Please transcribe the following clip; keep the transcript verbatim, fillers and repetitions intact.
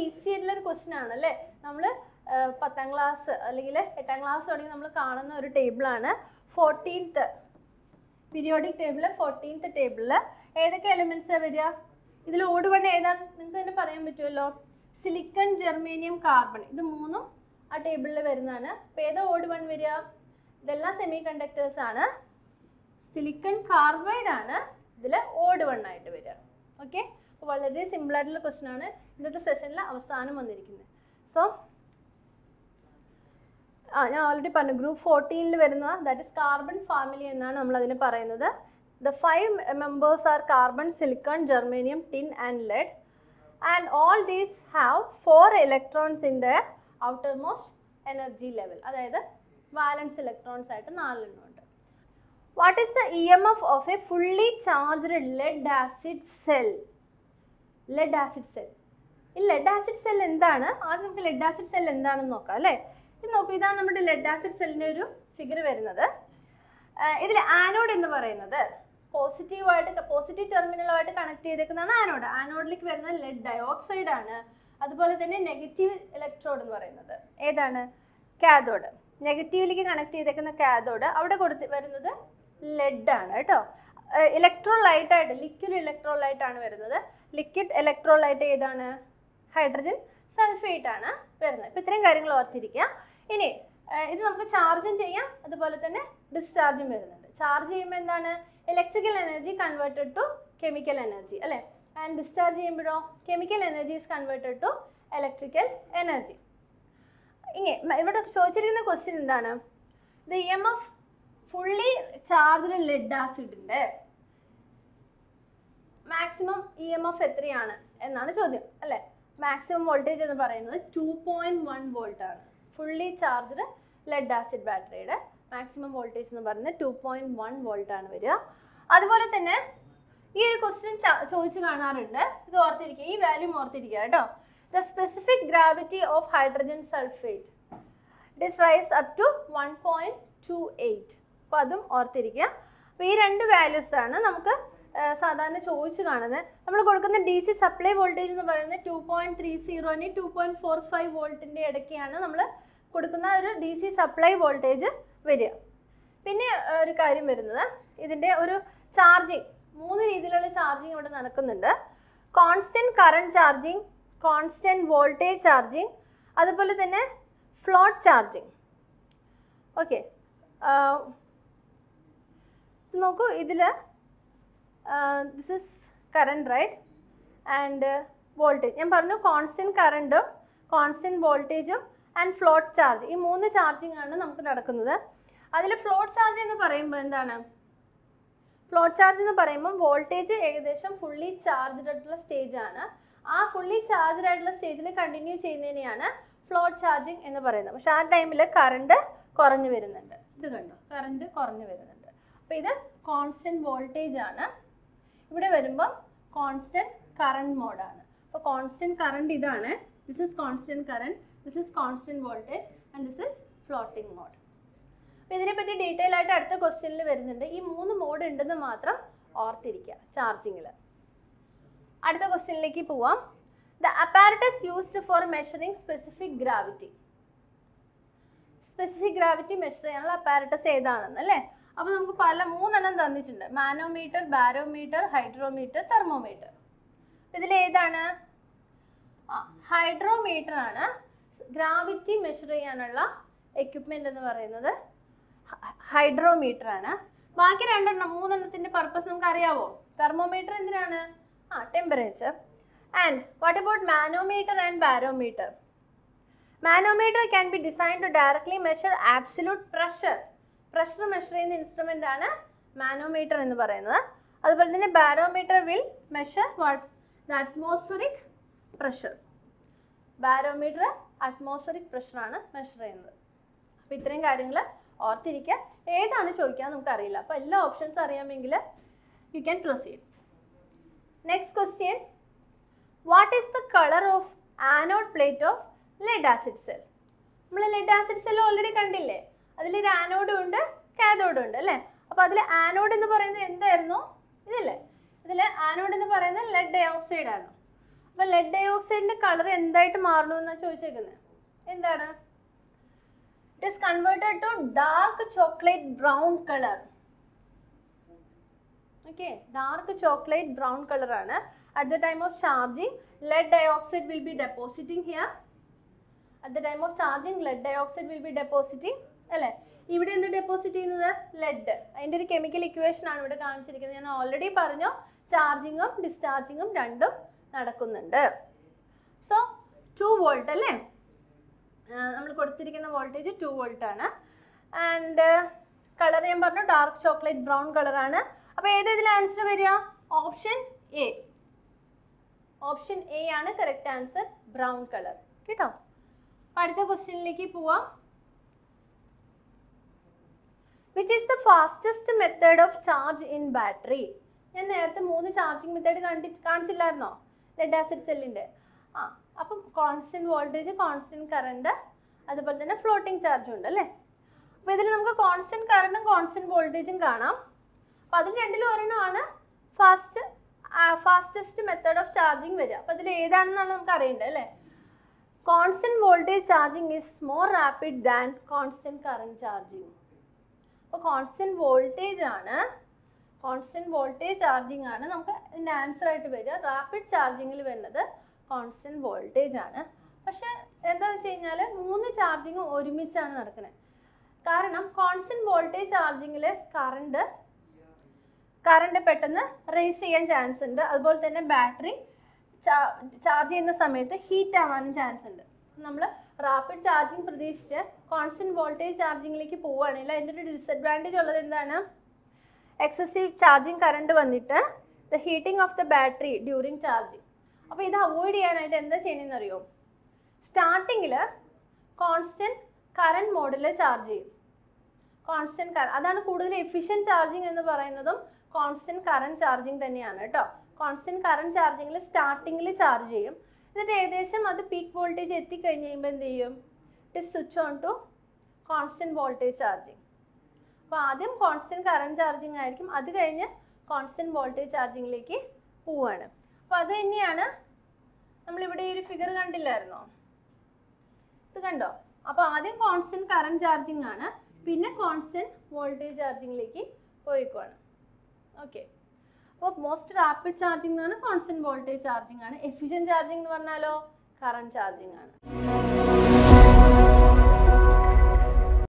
easy question. tenth class, tenth class, fourteenth periodic table, fourteenth table. What elements are there? This is the silicon, germanium, carbon. This is the table. This odd one is the semiconductors. Silicon carbide is the odd one. Okay? This is a simple question. This is the session. So, I already said group fourteen, that is carbon family. The five members are carbon, silicon, germanium, tin and lead, and all these have four electrons in their outermost energy level. That is the valence electrons. What is the E M F of a fully charged lead acid cell? Lead acid cell. This lead acid cell is the lead acid cell. This is the lead acid cell figure. Uh, this is anode. Positive, positive terminal connected to anode. Anode is lead dioxide. That is negative electrode. This cathode. Negatively connected to the cathode. That is lead. Uh, electrolyte, liquid electrolyte. Liquid electrolyte is hydrogen sulphate. Now, we will charge and discharge. Charge is electrical energy converted to chemical energy. And discharge is chemical energy is converted to electrical energy. Now, the question is the E M F fully charged lead acid. Maximum E M F is three. Maximum voltage is two point one volt. Fully charged lead acid battery maximum voltage is two point one volt. That is why this question is chosen. This value is the specific gravity of hydrogen sulphate. This rises up to one point two eight. That is the values. We have D C supply voltage two point three zero two point four five volt. D C supply voltage variable. Then one carry is charging. Three charging constant current charging, constant voltage charging, that is float charging. Okay. Uh, uh, this is current, right? And uh, voltage. I am constant current, constant voltage, and float charge. This three charging is the float charge is float charge is voltage is fully charged at the stage. That fully charged at the stage continue float charging in the time current current current constant voltage constant current mode. So, constant current is this is constant current. This is constant voltage and this is floating mode. Now, we will detail at the question. These three modes are charging. At the question, the apparatus used for measuring specific gravity. Specific gravity measuring apparatus is the manometer, barometer, hydrometer, thermometer. This is hydrometer. Gravity measuring equipment is the hydrometer. The purpose of thermometer is temperature. And what about manometer and barometer? Manometer can be designed to directly measure absolute pressure. Pressure measuring instrument is manometer. The barometer will measure what? The atmospheric pressure. Barometer atmospheric pressure is measured. So, this is the options are you can proceed. Next question. What is the color of anode plate of lead acid cell? We have lead acid cell already. That is anode and cathode. So, anode is what? Anode is lead dioxide. അപ്പോൾ lead dioxideന്റെ colour എന്തായിട്ട് മാറുന്നു എന്ന് ചോദിച്ചേക്കുന്നത് എന്താണ്? It is converted to dark chocolate brown color. Okay, dark chocolate brown color ആണ്. At the time of charging, lead dioxide will be depositing here. At the time of charging, lead dioxide will be depositing. അല്ലേ, ഇവിടെ എന്ത് deposit ചെയ്യുന്നത്? Lead. അതിൻ്റെ ഒരു chemical equation ആണ് ഇവിടെ കാണിച്ചിരിക്കുന്നത്. ഞാൻ ഓൾറെഡി പറഞ്ഞു ചാർജിങ്ങും ഡിസ്ചാർജിങ്ങും രണ്ടും നടക്കുന്നുണ്ട്. സോ ടു വോൾട്ട് അല്ലേ നമ്മൾ കൊടുത്തിരിക്കുന്ന വോൾട്ടേജ് ടു വോൾട്ട് ആണ്. ആൻഡ് കളർ ഞാൻ പറഞ്ഞു ഡാർക്ക് ചോക്ലേറ്റ് ബ്രൗൺ കളറാണ്. അപ്പോൾ ഏതിൽ ആൻസർ വരിക? Option A. ഓപ്ഷൻ എ ആണ് കറക്റ്റ് ആൻസർ, ബ്രൗൺ കളർ. കേട്ടോ, അടുത്ത ക്വസ്റ്റ്യനിലേക്ക് പോവാം. Which is the fastest method of charge in battery? ഞാൻ നേരത്തെ മൂന്ന് ചാർജിങ് മെത്തേഡ് കണ്ടി കാണിച്ചില്ലായിരുന്നോ ലെഡ് ആസിഡ് സെല്ലിൻ്റെ? ആ, അപ്പം കോൺസ്റ്റൻറ്റ് വോൾട്ടേജ്, കോൺസ്റ്റൻറ്റ് കറണ്ട്, അതുപോലെ തന്നെ ഫ്ലോട്ടിംഗ് ചാർജും ഉണ്ട് അല്ലേ. അപ്പോൾ ഇതിൽ നമുക്ക് കോൺസ്റ്റൻറ്റ് കറണ്ടും കോൺസ്റ്റൻറ്റ് വോൾട്ടേജും കാണാം. അപ്പോൾ അതിൽ രണ്ടിലും ഒരെണ്ണമാണ് fast fastest method of charging വരിക. അപ്പോൾ അതിൽ ഏതാണെന്നാണ് നമുക്ക് അറിയേണ്ടത് അല്ലേ. Constant voltage charging is more rapid than constant current charging. അപ്പോൾ കോൺസ്റ്റൻറ്റ് വോൾട്ടേജ് ആണ്, കോൺസ്റ്റൻറ്റ് വോൾട്ടേജ് ചാർജിങ് ആണ് നമുക്ക് ഇതിൻ്റെ ആൻസർ ആയിട്ട് വരിക. റാപ്പിഡ് ചാർജിങ്ങിൽ വരുന്നത് കോൺസ്റ്റൻറ്റ് വോൾട്ടേജ് ആണ്. പക്ഷെ എന്താണെന്ന് വെച്ച് കഴിഞ്ഞാൽ മൂന്ന് ചാർജിങ്ങും ഒരുമിച്ചാണ് നടക്കുന്നത്. കാരണം കോൺസ്റ്റൻറ്റ് വോൾട്ടേജ് ചാർജിങ്ങിൽ കറണ്ട് കറണ്ട് പെട്ടെന്ന് റേസ് ചെയ്യാൻ ചാൻസ് ഉണ്ട്. അതുപോലെ തന്നെ ബാറ്ററി ചാർജ് ചെയ്യുന്ന സമയത്ത് ഹീറ്റ് ആവാനും ചാൻസ് ഉണ്ട്. നമ്മൾ റാപ്പിഡ് ചാർജിങ് പ്രതീക്ഷിച്ച് കോൺസ്റ്റൻറ്റ് വോൾട്ടേജ് ചാർജിങ്ങിലേക്ക് പോവുകയാണെങ്കിൽ അതിൻ്റെ ഒരു ഡിസഡ്വാൻറ്റേജ് ഉള്ളത് എന്താണ്? എക്സസീവ് ചാർജിങ് കറണ്ട് വന്നിട്ട് the heating of the battery during charging. അപ്പോൾ ഇത് അവോയ്ഡ് ചെയ്യാനായിട്ട് എന്താ ചെയ്യണമെന്ന് അറിയോ? സ്റ്റാർട്ടിങ്ങിൽ കോൺസ്റ്റൻറ്റ് കറണ്ട് മോഡിൽ ചാർജ് ചെയ്യും. കോൺസ്റ്റൻറ്റ് കറണ്ട് അതാണ് കൂടുതൽ എഫിഷ്യൻറ്റ് ചാർജിങ് എന്ന് പറയുന്നതും കോൺസ്റ്റൻറ്റ് കറണ്ട് ചാർജിങ് തന്നെയാണ് കേട്ടോ. കോൺസ്റ്റൻറ്റ് കറണ്ട് ചാർജിങ്ങിൽ സ്റ്റാർട്ടിങ്ങിൽ ചാർജ് ചെയ്യും. എന്നിട്ട് ഏകദേശം അത് പീക്ക് വോൾട്ടേജ് എത്തിക്കഴിഞ്ഞ് കഴിയുമ്പോൾ എന്ത് ചെയ്യും? It is switch on to constant voltage charging. അപ്പോൾ ആദ്യം കോൺസ്റ്റൻറ്റ് കറണ്ട് ചാർജിങ് ആയിരിക്കും, അത് കഴിഞ്ഞ് കോൺസ്റ്റൻറ്റ് വോൾട്ടേജ് ചാർജിങ്ങിലേക്ക് പോവുകയാണ്. അപ്പോൾ അത് തന്നെയാണ് നമ്മളിവിടെ ഈ ഒരു ഫിഗർ കണ്ടില്ലായിരുന്നോ? ഇത് കണ്ടോ? അപ്പോൾ ആദ്യം കോൺസ്റ്റൻറ്റ് കറണ്ട് ചാർജിങ് ആണ്, പിന്നെ കോൺസ്റ്റൻറ്റ് വോൾട്ടേജ് ചാർജിങ്ങിലേക്ക് പോയിക്കോണം. ഓക്കെ, അപ്പോൾ മോസ്റ്റ് റാപ്പിഡ് ചാർജിങ് ആണ് കോൺസ്റ്റൻറ്റ് വോൾട്ടേജ് ചാർജിങ് ആണ്. എഫിഷ്യൻറ്റ് ചാർജിങ് എന്ന് പറഞ്ഞാലോ കറണ്ട് ചാർജിങ് ആണ്.